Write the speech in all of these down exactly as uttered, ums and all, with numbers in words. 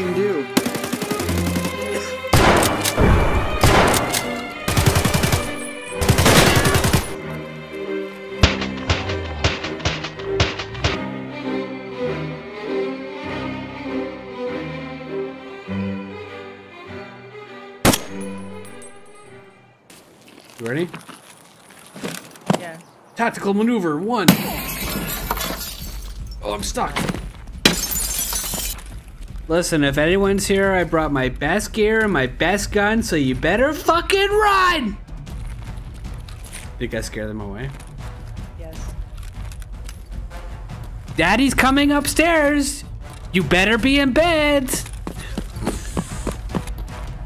can do. You ready? Yeah. Tactical maneuver one. Oh, I'm stuck. Listen, if anyone's here, I brought my best gear and my best gun, so you better fucking run! Did I scare them away? Yes. Daddy's coming upstairs! You better be in bed!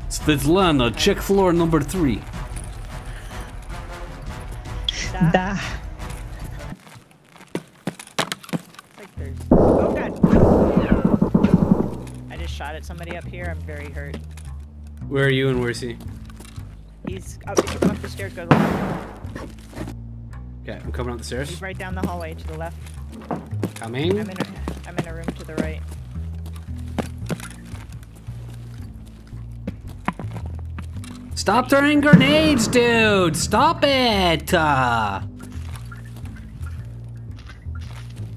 Svetlana, check floor number three. Da. Oh god. I just shot at somebody up here. I'm very hurt. Where are you and where's he? He's up, up the stairs. Go to the left. Okay, I'm coming up the stairs. He's right down the hallway to the left. Coming. I'm in a, I'm in a room to the right. Stop throwing grenades, dude! Stop it! Uh,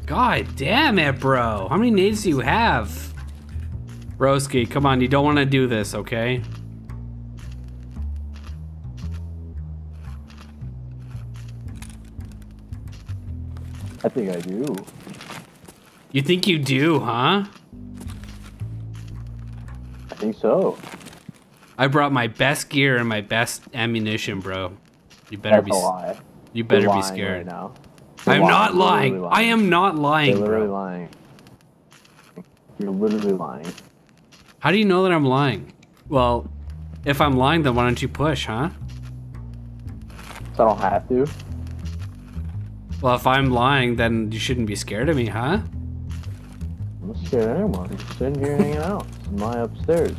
God damn it, bro. How many nades do you have? Roski, come on. You don't want to do this, okay? I think I do. You think you do, huh? I think so. I brought my best gear and my best ammunition, bro. You better That's be. A lie. You better They're be scared. Right now. I'm lying. not lying. lying. I am not lying. You're literally bro. lying. You're literally lying. How do you know that I'm lying? Well, if I'm lying, then why don't you push, huh? So I don't have to. Well, if I'm lying, then you shouldn't be scared of me, huh? I'm not scared of anyone. I'm sitting here hanging out. It's my upstairs.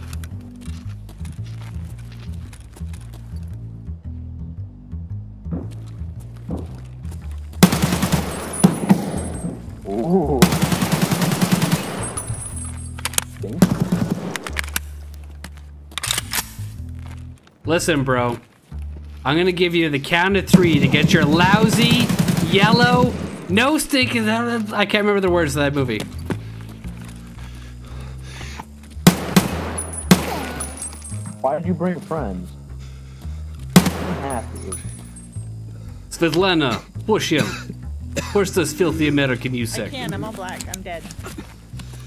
Ooh. Listen, bro. I'm gonna give you the count of three to get your lousy, yellow, no stinking. I can't remember the words of that movie. Why did you bring friends? I'm happy. Svetlana, push him. Push this filthy American, you sick. I can, I'm all black. I'm dead.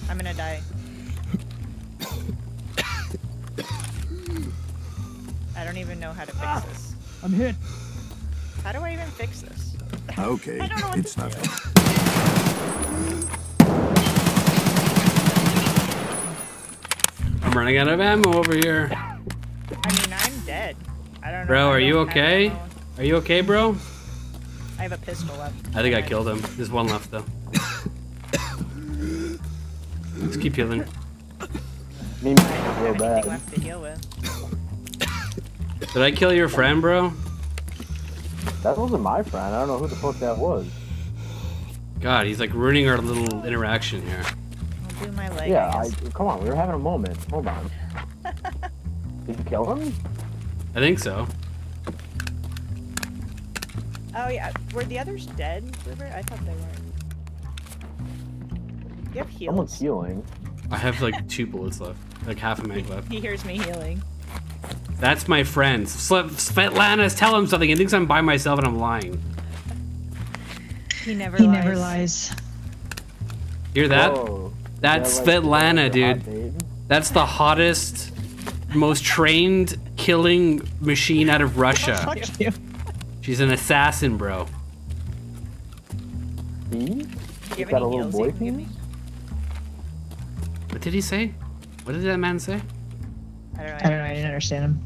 I'm gonna die. I don't even know how to fix ah, this. I'm hit. How do I even fix this? Okay, I don't know what it's not. I'm running out of ammo over here. I mean, I'm dead. I don't know. Bro, are you okay? Are you okay, bro? I have a pistol left. I think I killed him. There's one left, though. Let's keep healing. Me, I don't have anything left to deal with. Did I kill your friend, bro? That wasn't my friend. I don't know who the fuck that was. God, he's like ruining our little interaction here. I'll do my leg. Yeah, I I, come on. We were having a moment. Hold on. Did you kill him? I think so. Oh yeah, were the others dead, Rupert? I thought they weren't. You have heals. Someone's healing. I have like two bullets left, like half a mag left. He hears me healing. That's my friend. Svetlana's telling him something. He thinks I'm by myself and I'm lying. He never he lies. He never lies. Hear that? Whoa. That's yeah, like, Svetlana, dude. Hot, That's the hottest, most trained killing machine out of Russia. She's an assassin, bro. See? You got a little boy me? What did he say? What did that man say? I don't know. I, don't know. I didn't understand him.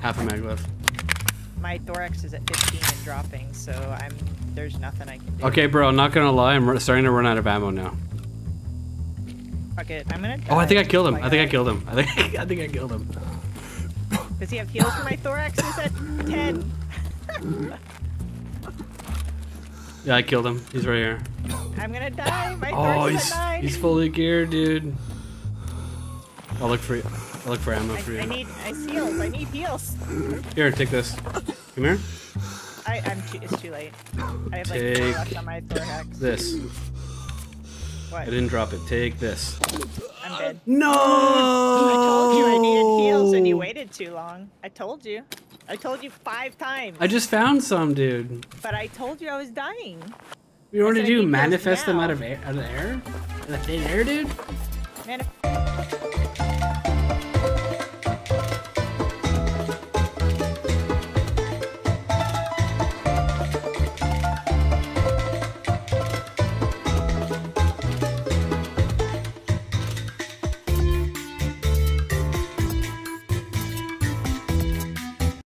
Half a mag left. My thorax is at fifteen and dropping, so I'm. There's nothing I can do. Okay, bro. I'm not gonna lie. I'm starting to run out of ammo now. Okay, I'm gonna die. Oh, I think I killed him. I think I killed him. I think I think I killed him. Does he have heals for my thorax? He's at ten. Yeah, I killed him. He's right here. I'm gonna die. My oh, he's he's fully geared, dude. I'll look for you. I'll look for ammo I, for you. I need I heals. I need heals. Here, take this. Come here. I, I'm too, it's too late. I have take like left on my thorax. This. What? I didn't drop it. Take this. I'm dead. No! I told you I needed heals and you waited too long. I told you. I told you five times. I just found some, dude. But I told you I was dying. You wanted to do manifest them out of air, out of the air, in the thin air, dude. Manif